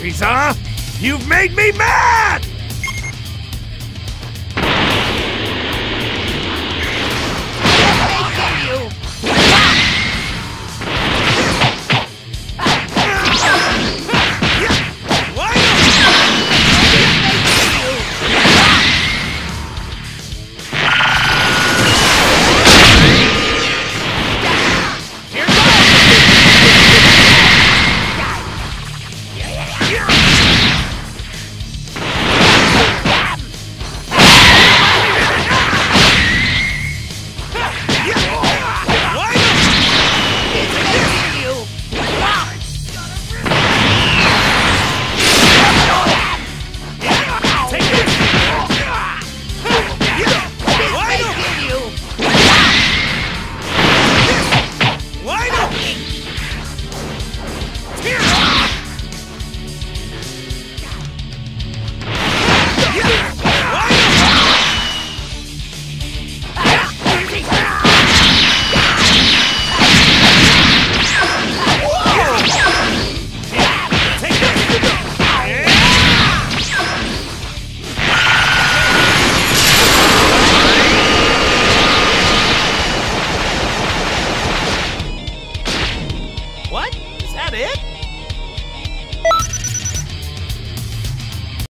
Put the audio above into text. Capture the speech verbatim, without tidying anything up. Frieza! You've made me mad!